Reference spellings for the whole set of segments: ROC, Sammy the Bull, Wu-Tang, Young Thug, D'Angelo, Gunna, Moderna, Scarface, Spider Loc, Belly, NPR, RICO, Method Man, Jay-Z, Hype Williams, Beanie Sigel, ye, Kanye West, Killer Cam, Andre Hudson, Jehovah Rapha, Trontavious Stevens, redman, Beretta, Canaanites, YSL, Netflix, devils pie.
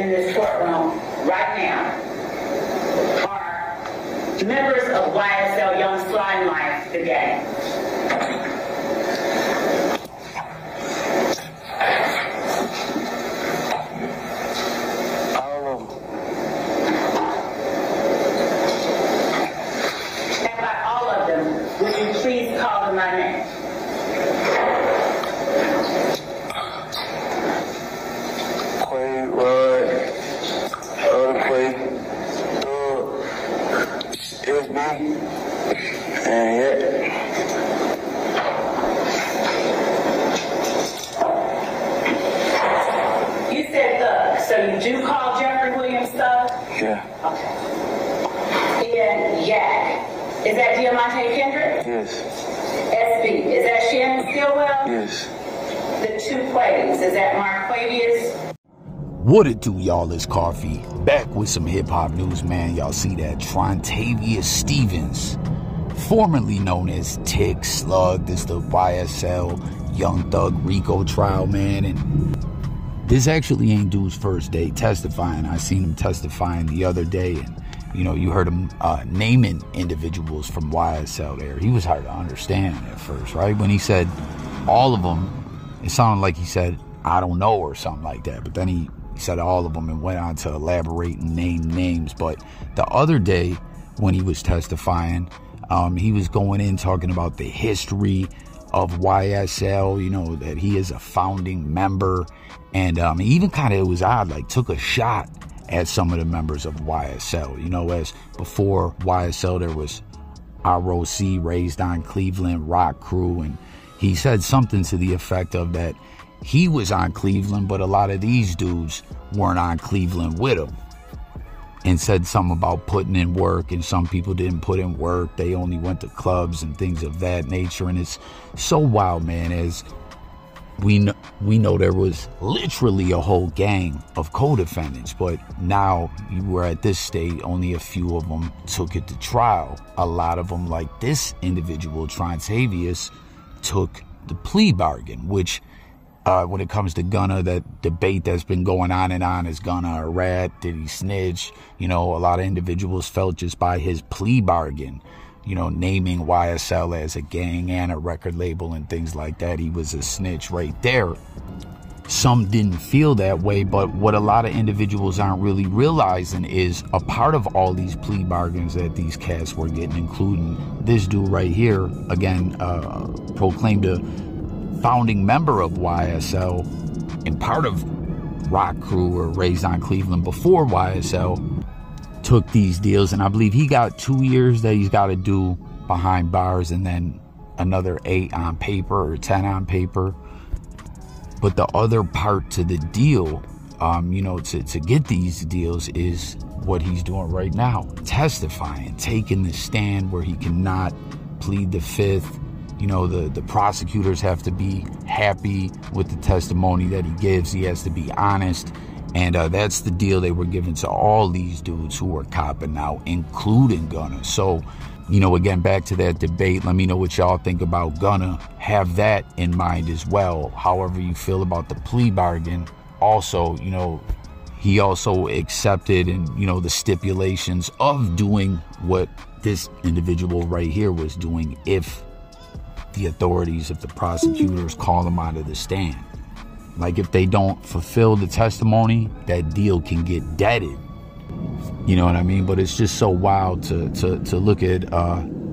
in this courtroom right now are members of YSL Young Slime Life today. What it do, y'all? It's Scarface back with some hip-hop news, man. Y'all see that Trontavious Stevens, formerly known as Tick Slug, this the YSL Young Thug RICO trial, man, and this actually ain't dude's first day testifying. I seen him testifying the other day, and you know, you heard him naming individuals from YSL there. He was hard to understand at first, right? When he said all of them, it sounded like he said, I don't know or something like that. But then he said all of them and went on to elaborate and name names. But the other day when he was testifying, he was going in talking about the history of YSL, you know, that he is a founding member. And even kind of, it was odd, like took a shot at some of the members of YSL, you know, as before YSL, there was ROC, Raised on Cleveland, Rock Crew. And he said something to the effect of that he was on Cleveland, but a lot of these dudes weren't on Cleveland with him, and said something about putting in work, and some people didn't put in work, they only went to clubs and things of that nature. And it's so wild, man, as we know there was literally a whole gang of co-defendants, but now you were at this state, only a few of them took it to trial. A lot of them, like this individual Trontavious, took the plea bargain, which when it comes to Gunna, that debate that's been going on, is Gunna a rat? Did he snitch? You know, a lot of individuals felt just by his plea bargain, you know, naming YSL as a gang and a record label and things like that, he was a snitch right there. Some didn't feel that way, but what a lot of individuals aren't really realizing is a part of all these plea bargains that these cats were getting, including this dude right here, again, proclaimed a founding member of YSL and part of Rock Crew or Raised on Cleveland before YSL, took these deals. And I believe he got 2 years that he's got to do behind bars, and then another 8 on paper or 10 on paper. But the other part to the deal, you know, to get these deals, is what he's doing right now, testifying, taking the stand, where he cannot plead the fifth. You know, the prosecutors have to be happy with the testimony that he gives. He has to be honest. And that's the deal they were giving to all these dudes who were copping out, including Gunna. So, you know, again, back to that debate. Let me know what y'all think about Gunna. Have that in mind as well. However you feel about the plea bargain. Also, you know, he also accepted, and, you know, the stipulations of doing what this individual right here was doing if the authorities, if the prosecutors call them out of the stand. Like, if they don't fulfill the testimony, that deal can get deaded. You know what I mean? But it's just so wild to look at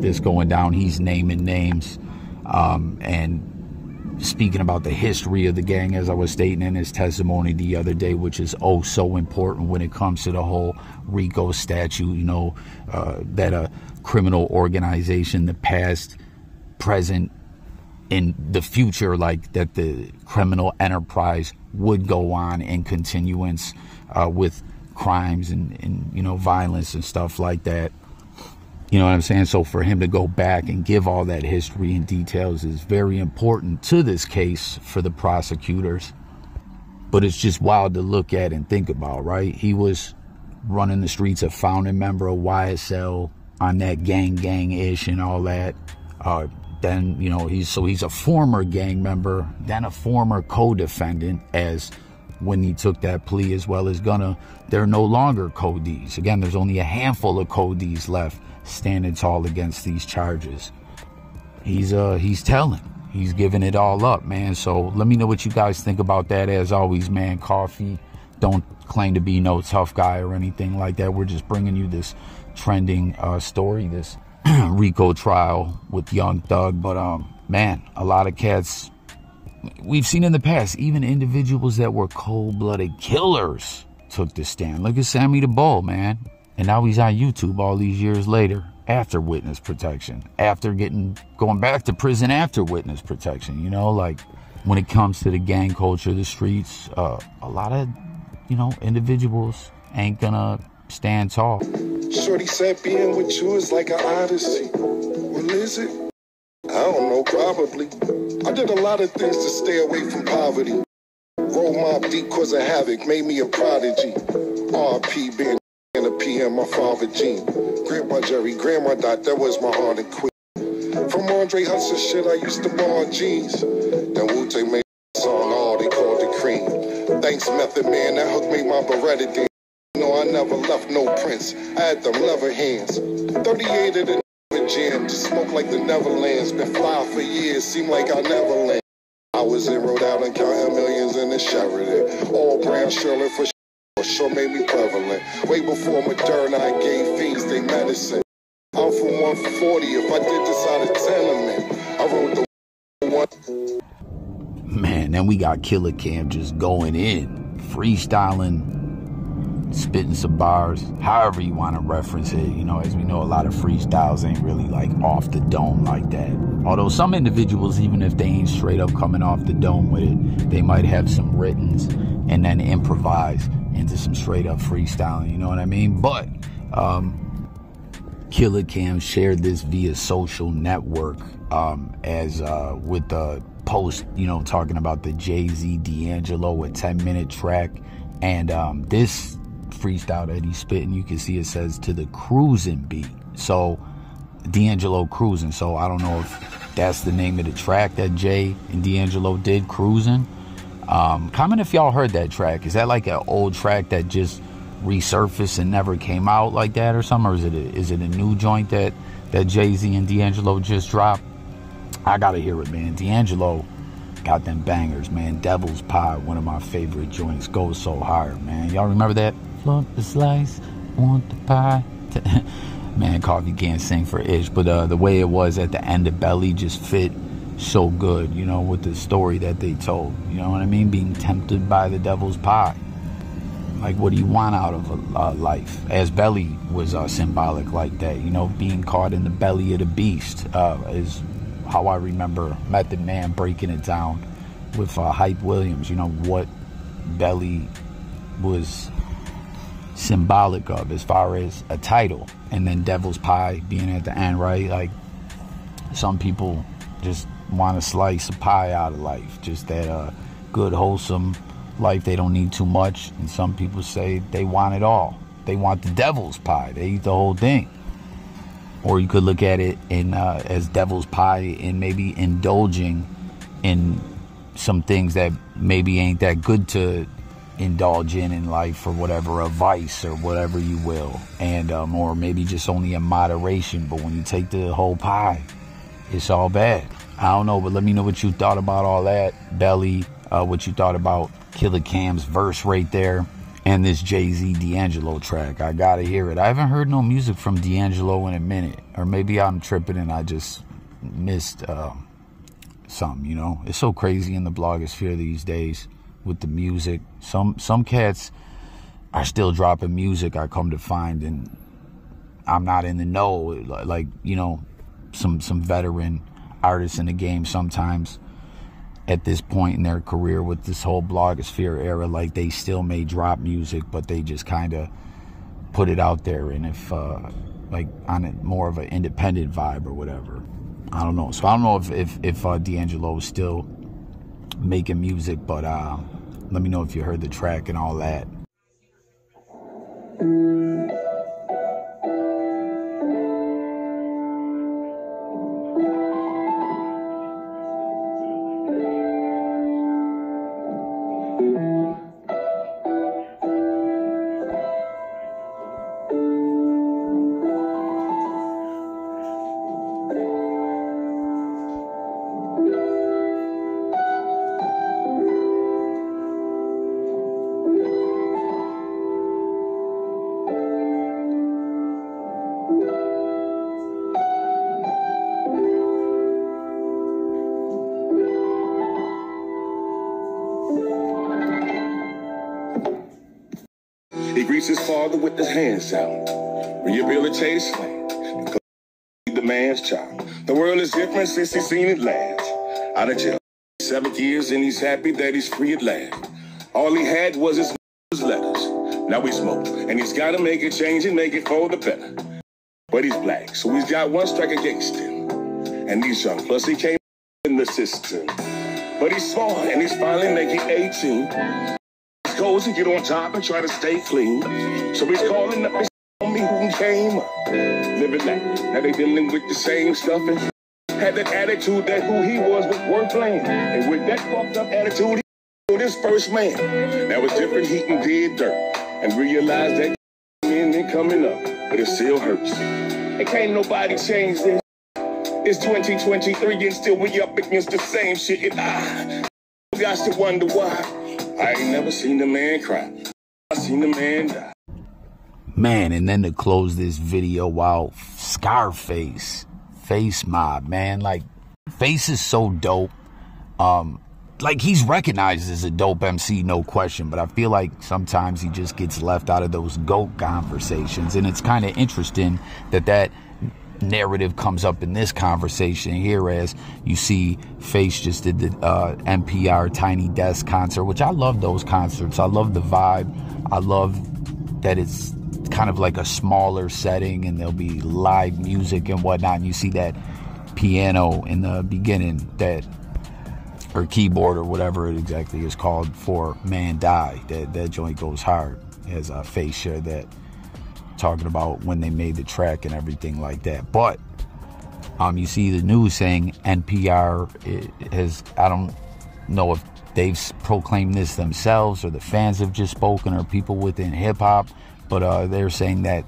this going down. He's naming names and speaking about the history of the gang, as I was stating in his testimony the other day, which is oh so important when it comes to the whole RICO statute, you know, that a criminal organization, the past, present, in the future, like that the criminal enterprise would go on in continuance with crimes and you know, violence and stuff like that. You know what I'm saying? So for him to go back and give all that history and details is very important to this case for the prosecutors. But it's just wild to look at and think about, right? He was running the streets, a founding member of YSL, on that gang-ish and all that. Then, you know, he's a former gang member, then a former co-defendant as when he took that plea, as well as Gunna, there are no longer co-Ds. Again, there's only a handful of co-Ds left standing tall against these charges. He's telling. He's giving it all up, man. So let me know what you guys think about that. As always, man, Coffee don't claim to be no tough guy or anything like that. We're just bringing you this trending story, this RICO trial with Young Thug. But man, a lot of cats we've seen in the past, even individuals that were cold-blooded killers, took the stand. Look at Sammy the Bull, man. And now he's on YouTube all these years later, after witness protection, after going back to prison after witness protection. You know, like, when it comes to the gang culture, the streets, a lot of, you know, individuals ain't gonna stand tall. Shorty said being with you is like an odyssey. Well, is it? I don't know, probably. I did a lot of things to stay away from poverty. Roll Mob Deep, cause of havoc, made me a prodigy. R.P. being a PM, my father Gene. Grandpa Jerry, Grandma Dot, that was my heart and queen. From Andre Hudson shit, I used to borrow jeans. Then Wu-Tang made a song, all they called the cream. Thanks, Method Man, that hooked me my Beretta dance. No, I never left no prints. I had them leather hands. 38 of the jam, smoke like the Netherlands, been fly for years, seem like I never land. I was in Rhode Island, counting millions in the Sheridan, all brown Shirley for sure made me prevalent. Way before Moderna, I gave fiends they medicine. I'm from 140, if I did this out of tenement, I wrote the one. Man, then we got Killer Cam just going in, freestyling, spitting some bars, however you want to reference it. You know, as we know, a lot of freestyles ain't really like off the dome like that, although some individuals, even if they ain't straight up coming off the dome with it, they might have some writtens and then improvise into some straight up freestyling, you know what I mean? But Killer Cam shared this via social network with the post, you know, talking about the Jay-Z D'Angelo, a 10-minute track, and this freestyle that he's spitting, you can see it says to the cruising beat. So D'Angelo cruising. So I don't know if that's the name of the track that Jay and D'Angelo did, cruising. Comment if y'all heard that track. Is that like an old track that just resurfaced and never came out like that or something? Or is it a new joint that Jay-Z and D'Angelo just dropped? I gotta hear it, man. D'Angelo got them bangers, man. Devil's Pie, one of my favorite joints, goes so hard, man. Y'all remember that? Want the slice, want the pie. Man, Coffee can't sing for ish, but the way it was at the end of Belly just fit so good, you know, with the story that they told, you know what I mean? Being tempted by the devil's pie. Like, what do you want out of life? As Belly was symbolic like that, you know, being caught in the belly of the beast is how I remember Method Man breaking it down with Hype Williams, you know, what Belly was symbolic of as far as a title, and then Devil's Pie being at the end, right? Like, some people just want to slice a pie out of life, just that good wholesome life, they don't need too much. And some people say they want it all, they want the devil's pie, they eat the whole thing. Or you could look at it in as devil's pie and maybe indulging in some things that maybe ain't that good to indulge in life, or whatever, a vice or whatever you will, and or maybe just only in moderation. But when you take the whole pie, it's all bad. I don't know, but let me know what you thought about all that, Belly, what you thought about Killer Cam's verse right there, and this Jay-Z D'Angelo track. I gotta hear it. I haven't heard no music from D'Angelo in a minute, or maybe I'm tripping and I just missed something, you know? It's so crazy in the blogosphere these days with the music. Some cats are still dropping music, I come to find, and I'm not in the know. Like, you know, some veteran artists in the game sometimes at this point in their career with this whole blogosphere era, like, they still may drop music, but they just kind of put it out there, and if like on it more of an independent vibe or whatever, I don't know. So I don't know if D'Angelo is still making music, but let me know if you heard the track and all that. He greets his father with his hands out. Rehabilitate his land and complete the man's child. The world is different since he's seen it last. Out of jail 7 years, and he's happy that he's free at last. All he had was his letters. Now he smoked, and he's got to make a change and make it for the better. But he's black, so he's got one strike against him. And he's young, plus he came in the system. But he's smart, and he's finally making 18. His goals to get on top and try to stay clean. So he's calling up his homie who came up. Living that, now they dealing with the same stuff. And had that attitude that who he was was worth playing. And with that fucked up attitude, he killed his first man. That was different, he did dirt. And realized that men ain't coming up, but it still hurts. And can't nobody change this. It's 2023 and still we up against the same shit. And I got to wonder why. I ain't never seen a man cry. I seen a man die. Man, and then to close this video out, Scarface, Face Mob, man. Like, Face is so dope. Like, he's recognized as a dope MC, no question, but I feel like sometimes he just gets left out of those GOAT conversations, and it's kind of interesting that that narrative comes up in this conversation here, as you see Face just did the NPR Tiny Desk concert, which I love those concerts. I love the vibe. I love that it's kind of like a smaller setting, and there'll be live music and whatnot, and you see that piano in the beginning, that or keyboard or whatever it exactly is called for Man Die. That joint goes hard, as Face shared that, talking about when they made the track and everything like that. But you see the news saying NPR has, I don't know if they've proclaimed this themselves or the fans have just spoken or people within hip hop, but they're saying that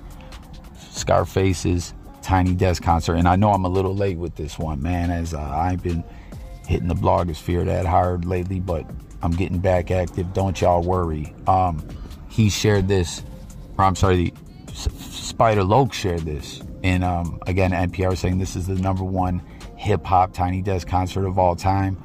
Scarface's Tiny Desk concert, and I know I'm a little late with this one, man, as I've been hitting the blogosphere that hard lately, but I'm getting back active. Don't y'all worry. He shared this, or I'm sorry, Spider Loc shared this. And again, NPR saying this is the #1 hip hop Tiny Desk concert of all time.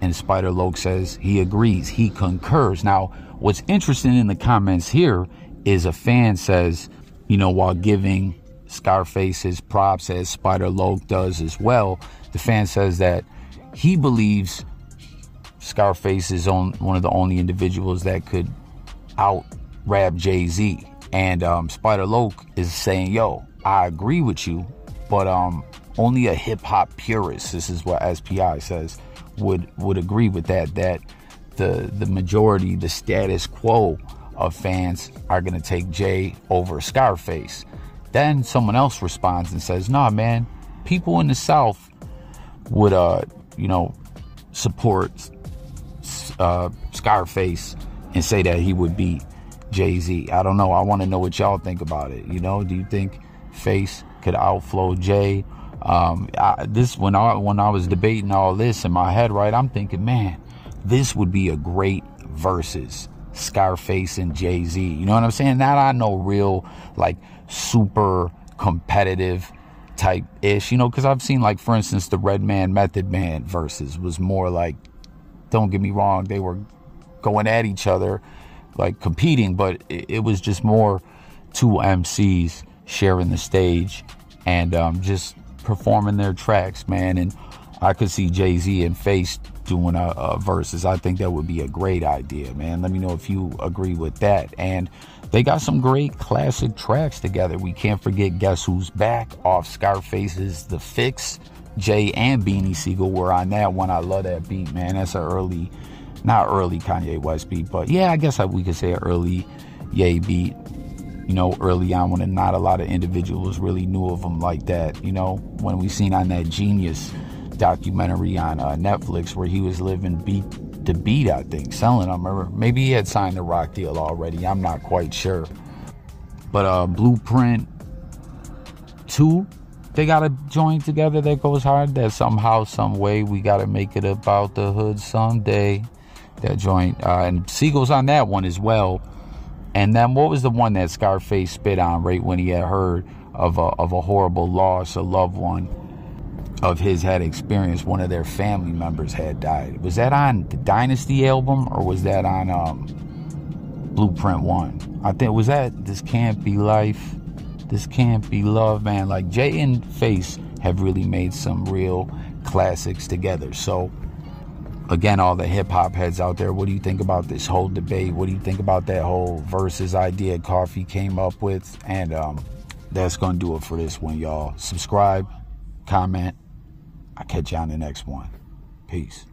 And Spider Loc says he agrees, he concurs. Now, what's interesting in the comments here is a fan says, you know, while giving Scarface his props, as Spider Loc does as well, the fan says that he believes Scarface is one of the only individuals that could out-rap Jay-Z. And Spider Loc is saying, yo, I agree with you, but only a hip-hop purist, this is what SPI says, would agree with that, that the majority, the status quo of fans are going to take Jay over Scarface. Then someone else responds and says, nah, man, people in the South would... you know, support Scarface and say that he would beat Jay-Z. I don't know. I want to know what y'all think about it. You know, do you think Face could outflow Jay? When I was debating all this in my head, right, I'm thinking, man, this would be a great versus, Scarface and Jay-Z. You know what I'm saying? Now I know real, like, super competitive type ish, you know, because I've seen, like, for instance, the Redman Method Man versus was more like, don't get me wrong, they were going at each other, like competing, but it was just more two MCs sharing the stage and just performing their tracks, man. And I could see Jay-Z and Face doing a versus. I think that would be a great idea, man. Let me know if you agree with that. And they got some great classic tracks together. We can't forget Guess Who's Back off Scarface's The Fix. Jay and Beanie Sigel were on that one. I love that beat, man. That's an early, not early Kanye West beat, but yeah, I guess we could say an early Ye beat. You know, early on when not a lot of individuals really knew of him like that. You know, when we seen on that Genius documentary on Netflix where he was living beat to beat, I think, selling them, or maybe he had signed the ROC deal already, I'm not quite sure. But Blueprint 2, they got a joint together that goes hard, that Somehow, Some Way, We Gotta Make It About the Hood Someday, that joint, and Siegel's on that one as well. And then what was the one that Scarface spit on right when he had heard of a horrible loss, a loved one of his had experienced, one of their family members had died? Was that on the Dynasty album, or was that on Blueprint One. I think was that This Can't Be Life, This Can't Be Love, man. Like Jay and Face have really made some real classics together. So again, all the hip-hop heads out there, what do you think about this whole debate? What do you think about that whole versus idea Coffee came up with? And that's going to do it for this one, y'all. Subscribe, comment. I'll catch you on the next one. Peace.